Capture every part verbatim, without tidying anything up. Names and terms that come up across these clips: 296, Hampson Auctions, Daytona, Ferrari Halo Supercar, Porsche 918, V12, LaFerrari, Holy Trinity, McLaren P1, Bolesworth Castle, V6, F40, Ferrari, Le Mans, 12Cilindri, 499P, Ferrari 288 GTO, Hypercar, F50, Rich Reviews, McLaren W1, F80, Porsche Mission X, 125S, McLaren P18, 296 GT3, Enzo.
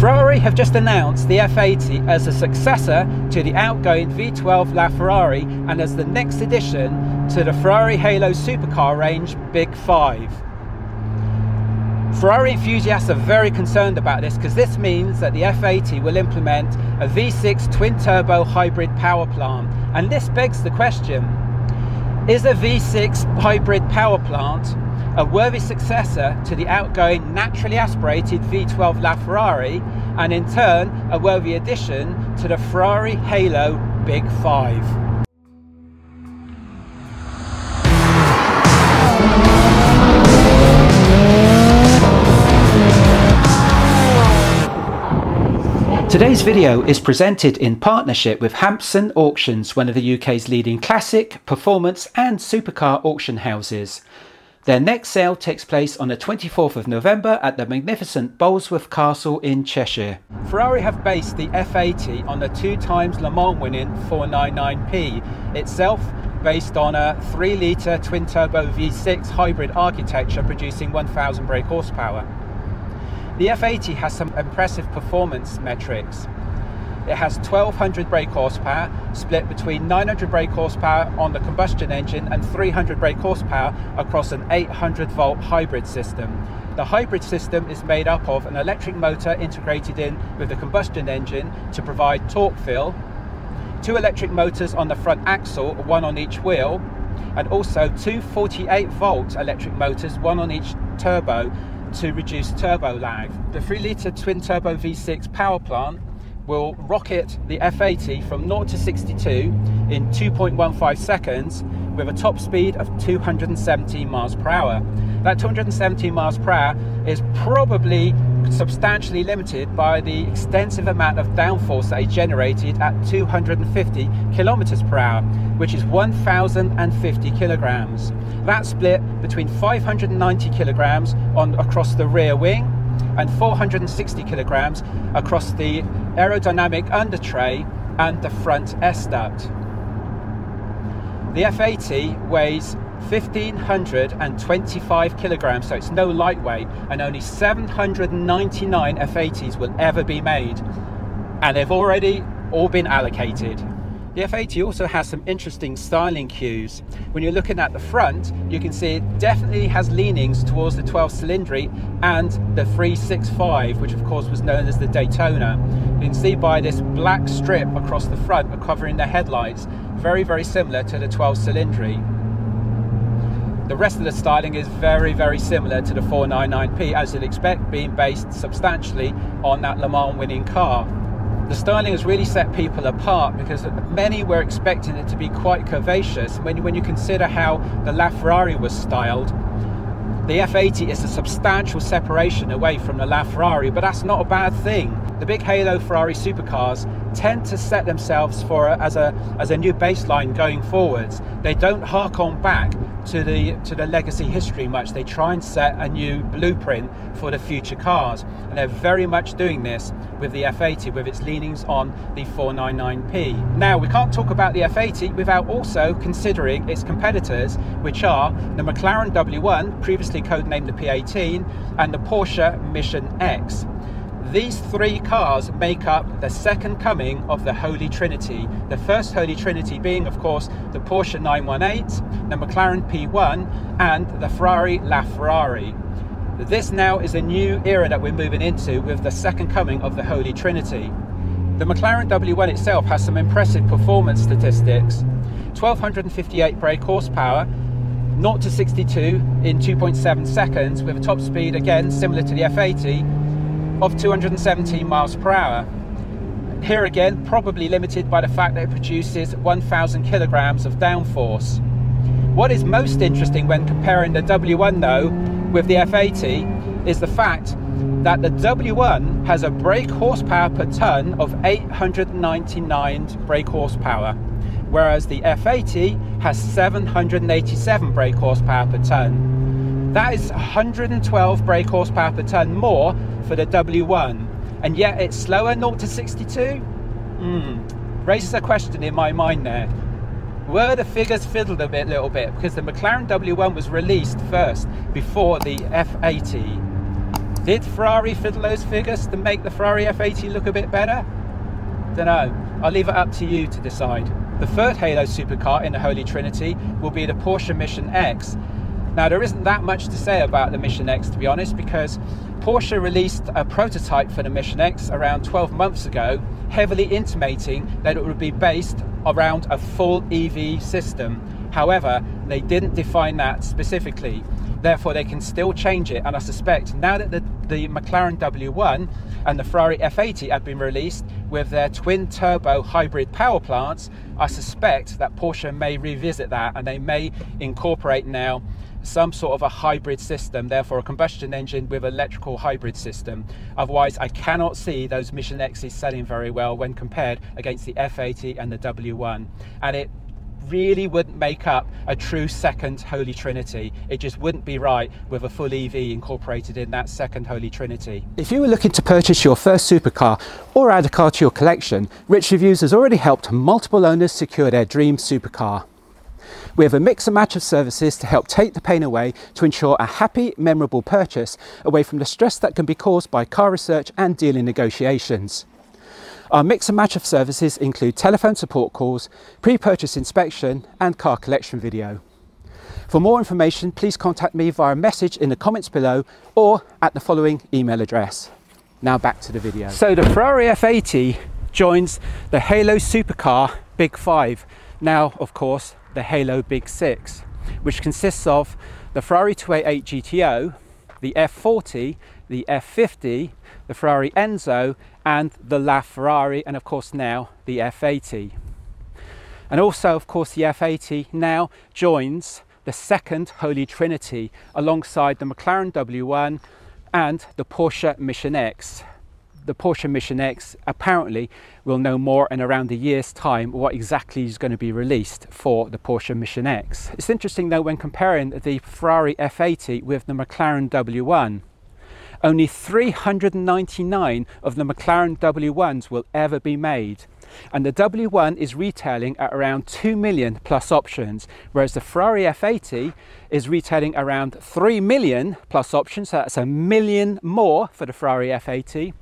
Ferrari have just announced the F eighty as a successor to the outgoing V twelve LaFerrari and as the next addition to the Ferrari Halo supercar range Big Five. Ferrari enthusiasts are very concerned about this because this means that the F eighty will implement a V six twin-turbo hybrid power plant, and this begs the question, is a V six hybrid power plant a worthy successor to the outgoing naturally aspirated V twelve LaFerrari, and in turn a worthy addition to the Ferrari Halo Big Five? Today's video is presented in partnership with Hampson Auctions, one of the U K's leading classic, performance and supercar auction houses. Their next sale takes place on the twenty-fourth of November at the magnificent Bolesworth Castle in Cheshire. Ferrari have based the F eighty on the two times Le Mans winning four ninety-nine P, itself based on a three litre twin-turbo V six hybrid architecture producing one thousand brake horsepower. The F eighty has some impressive performance metrics. It has twelve hundred brake horsepower, split between nine hundred brake horsepower on the combustion engine and three hundred brake horsepower across an eight hundred volt hybrid system. The hybrid system is made up of an electric motor integrated in with the combustion engine to provide torque fill, two electric motors on the front axle, one on each wheel, and also two forty-eight volt electric motors, one on each turbo, to reduce turbo lag. The three litre twin-turbo V six power plant will rocket the F eighty from zero to sixty-two in two point one five seconds with a top speed of two hundred seventeen miles per hour. That two hundred seventeen miles per hour is probably substantially limited by the extensive amount of downforce that is generated at two hundred fifty kilometers per hour, which is one thousand fifty kilograms. That's split between five hundred ninety kilograms on across the rear wing and four hundred sixty kilograms across the aerodynamic undertray and the front S-duct. The F eighty weighs one thousand five hundred twenty-five kilograms, so it's no lightweight, and only seven hundred ninety-nine F eighties will ever be made, and they've already all been allocated. The F eighty also has some interesting styling cues. When you're looking at the front, you can see it definitely has leanings towards the twelve Cilindri and the three sixty-five, which of course was known as the Daytona. You can see by this black strip across the front covering the headlights, very, very similar to the twelve Cilindri. The rest of the styling is very, very similar to the four ninety-nine P, as you'd expect, being based substantially on that Le Mans winning car. The styling has really set people apart because many were expecting it to be quite curvaceous. When, when you consider how the LaFerrari was styled, the F eighty is a substantial separation away from the LaFerrari, but that's not a bad thing. The big Halo Ferrari supercars tend to set themselves for a, as a as a new baseline going forwards. They don't hark on back to the to the legacy history much. They try and set a new blueprint for the future cars, and they're very much doing this with the F eighty, with its leanings on the four ninety-nine P. Now, we can't talk about the F eighty without also considering its competitors, which are the McLaren W one, previously codenamed the P eighteen, and the Porsche Mission X. These three cars make up the second coming of the Holy Trinity. The first Holy Trinity being, of course, the Porsche nine one eight, the McLaren P one, and the Ferrari LaFerrari. This now is a new era that we're moving into with the second coming of the Holy Trinity. The McLaren W one itself has some impressive performance statistics. one thousand two hundred fifty-eight brake horsepower, zero to sixty-two in two point seven seconds, with a top speed, again, similar to the F eighty, of two hundred seventeen miles per hour. Here again, probably limited by the fact that it produces one thousand kilograms of downforce. What is most interesting when comparing the W one though with the F eighty is the fact that the W one has a brake horsepower per ton of eight hundred ninety-nine brake horsepower, whereas the F eighty has seven hundred eighty-seven brake horsepower per ton. That is one hundred twelve brake horsepower per tonne more for the W one, and yet it's slower zero to sixty-two? Mm. Raises a question in my mind there. Were the figures fiddled a bit, little bit? Because the McLaren W one was released first before the F eighty. Did Ferrari fiddle those figures to make the Ferrari F eighty look a bit better? Don't know. I'll leave it up to you to decide. The third Halo supercar in the Holy Trinity will be the Porsche Mission X. Now, there isn't that much to say about the Mission X, to be honest, because Porsche released a prototype for the Mission X around twelve months ago, heavily intimating that it would be based around a full E V system. However, they didn't define that specifically. Therefore, they can still change it, and I suspect now that the, the McLaren W one and the Ferrari F eighty have been released with their twin-turbo hybrid power plants, I suspect that Porsche may revisit that, and they may incorporate now some sort of a hybrid system, therefore a combustion engine with electrical hybrid system. Otherwise, I cannot see those Mission X's selling very well when compared against the F eighty and the W one. And it really wouldn't make up a true second Holy Trinity. It just wouldn't be right with a full E V incorporated in that second Holy Trinity. If you were looking to purchase your first supercar or add a car to your collection, Rich Reviews has already helped multiple owners secure their dream supercar. We have a mix and match of services to help take the pain away to ensure a happy, memorable purchase away from the stress that can be caused by car research and dealing negotiations. Our mix and match of services include telephone support calls, pre-purchase inspection and car collection video. For more information, please contact me via a message in the comments below or at the following email address. Now back to the video. So the Ferrari F eighty joins the Halo Supercar Big Five. Now, of course, the Halo Big Six, which consists of the Ferrari two eighty-eight G T O, the F forty, the F fifty, the Ferrari Enzo and the LaFerrari, and of course now the F eighty. And also, of course, the F eighty now joins the second Holy Trinity alongside the McLaren W one and the Porsche Mission X. The Porsche Mission X, apparently we'll know more in around a year's time what exactly is going to be released for the Porsche Mission X. It's interesting though when comparing the Ferrari F eighty with the McLaren W one. Only three hundred ninety-nine of the McLaren W ones will ever be made, and the W one is retailing at around two million plus options, whereas the Ferrari F eighty is retailing around three million plus options, so that's a million more for the Ferrari F eighty,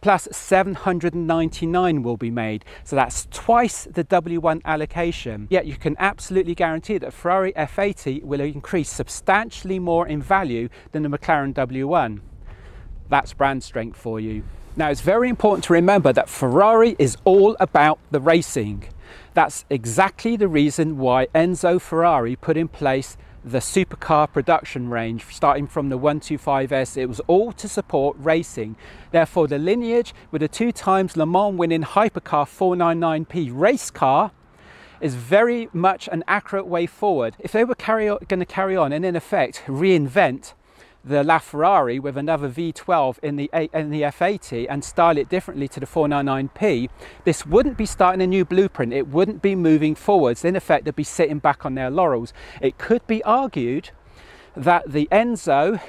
plus seven hundred ninety-nine will be made, so that's twice the W one allocation. Yet you can absolutely guarantee that Ferrari F eighty will increase substantially more in value than the McLaren W one. That's brand strength for you. Now, it's very important to remember that Ferrari is all about the racing. That's exactly the reason why Enzo Ferrari put in place the supercar production range, starting from the one twenty-five S. It was all to support racing. Therefore, the lineage with a two times Le Mans winning hypercar four ninety-nine P race car is very much an accurate way forward. If they were carry on, going to carry on and in effect reinvent the LaFerrari with another V twelve in the, in the F eighty and style it differently to the four ninety-nine P, this wouldn't be starting a new blueprint. It wouldn't be moving forwards. In effect, they'd be sitting back on their laurels. It could be argued that the Enzo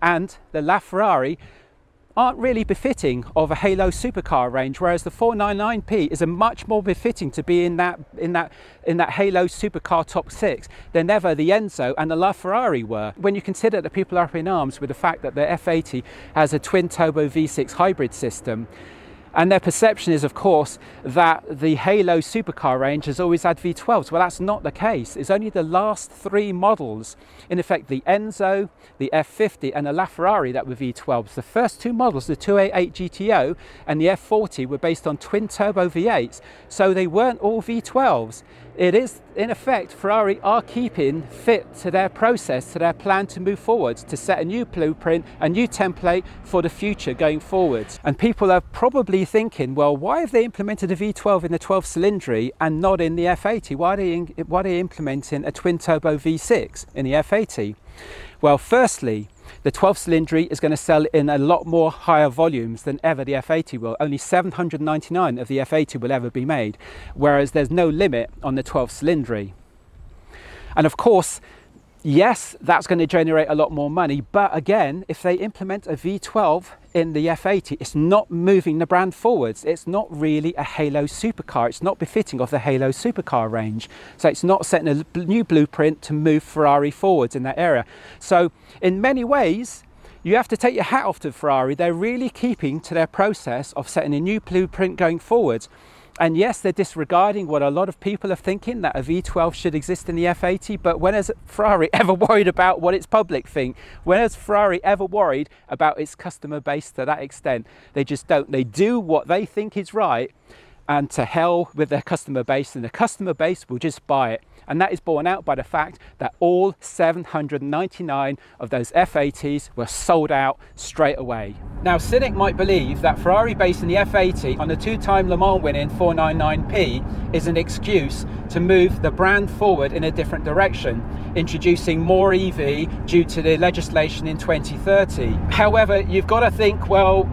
and the LaFerrari aren't really befitting of a Halo supercar range, whereas the four ninety-nine P is a much more befitting to be in that in that in that Halo supercar top six than ever the Enzo and the LaFerrari were. When you consider that people are up in arms with the fact that the F eighty has a twin turbo V six hybrid system, and their perception is, of course, that the Halo supercar range has always had V twelves. Well, that's not the case. It's only the last three models, in effect, the Enzo, the F fifty, and the LaFerrari that were V twelves. The first two models, the two eighty-eight G T O and the F forty, were based on twin-turbo V eights, so they weren't all V twelves. It is, in effect, Ferrari are keeping fit to their process, to their plan to move forwards, to set a new blueprint, a new template for the future going forwards. And people are probably thinking, well, why have they implemented a V twelve in the twelve Cilindri and not in the F eighty? Why are they, in, why are they implementing a twin-turbo V six in the F eighty? Well, firstly, the twelve Cilindri is going to sell in a lot more higher volumes than ever the F eighty will. Only seven hundred ninety-nine of the F eighty will ever be made, whereas there's no limit on the twelve Cilindri. And of course, yes, that's going to generate a lot more money, but again, if they implement a V twelve in the F eighty, it's not moving the brand forwards. It's not really a Halo supercar. It's not befitting of the Halo supercar range. So it's not setting a new blueprint to move Ferrari forwards in that area. So in many ways, You have to take your hat off to Ferrari. They're really keeping to their process of setting a new blueprint going forwards. And yes, they're disregarding what a lot of people are thinking, that a V twelve should exist in the F eighty, but when has Ferrari ever worried about what its public think? When has Ferrari ever worried about its customer base to that extent? They just don't. They do what they think is right, and to hell with their customer base, and the customer base will just buy it. And that is borne out by the fact that all seven hundred ninety-nine of those F eighties were sold out straight away. Now, cynic might believe that Ferrari basing the F eighty on the two-time Le Mans winning four ninety-nine P is an excuse to move the brand forward in a different direction, introducing more E V due to the legislation in twenty thirty. However, you've got to think, well,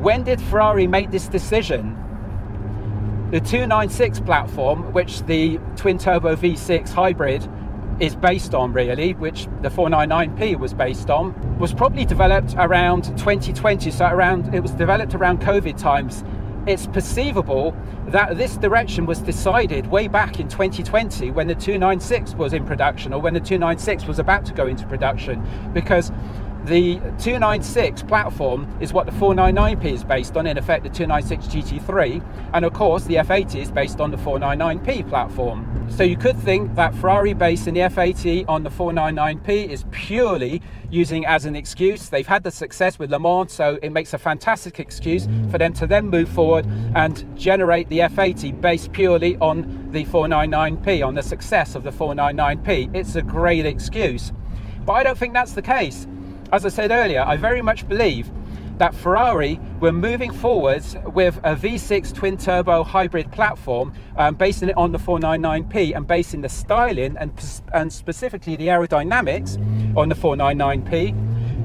when did Ferrari make this decision? The two ninety-six platform, which the twin-turbo V six hybrid is based on really, which the four ninety-nine P was based on, was probably developed around twenty twenty, so around it was developed around COVID times. It's perceivable that this direction was decided way back in twenty twenty when the two ninety-six was in production, or when the two ninety-six was about to go into production, because the two ninety-six platform is what the four ninety-nine P is based on, in effect the two ninety-six G T three, and of course the F eighty is based on the four ninety-nine P platform. So you could think that Ferrari basing the F eighty on the four ninety-nine P is purely using as an excuse. They've had the success with Le Mans, so it makes a fantastic excuse for them to then move forward and generate the F eighty based purely on the four ninety-nine P, on the success of the four ninety-nine P. It's a great excuse, but I don't think that's the case. As I said earlier, I very much believe that Ferrari were moving forwards with a V six twin turbo hybrid platform, um, basing it on the four ninety-nine P and basing the styling and, and specifically the aerodynamics on the four ninety-nine P,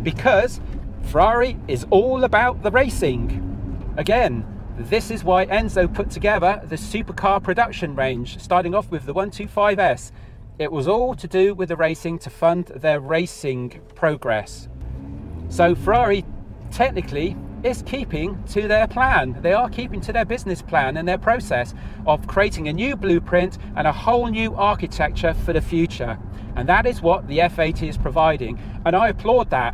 because Ferrari is all about the racing. Again, this is why Enzo put together the supercar production range, starting off with the one twenty-five S. It was all to do with the racing, to fund their racing progress. So Ferrari technically is keeping to their plan. They are keeping to their business plan and their process of creating a new blueprint and a whole new architecture for the future. And that is what the F eighty is providing. And I applaud that.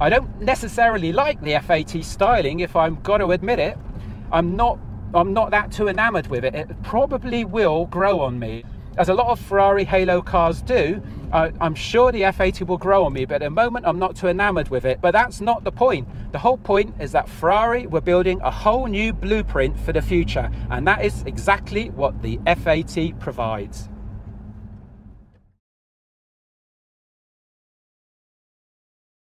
I don't necessarily like the F eighty styling, if I've got to admit it. I'm not, I'm not that too enamored with it. It probably will grow on me, as a lot of Ferrari Halo cars do. uh, I'm sure the F eighty will grow on me, but at the moment I'm not too enamored with it. But that's not the point. The whole point is that Ferrari were building a whole new blueprint for the future, and that is exactly what the F eighty provides.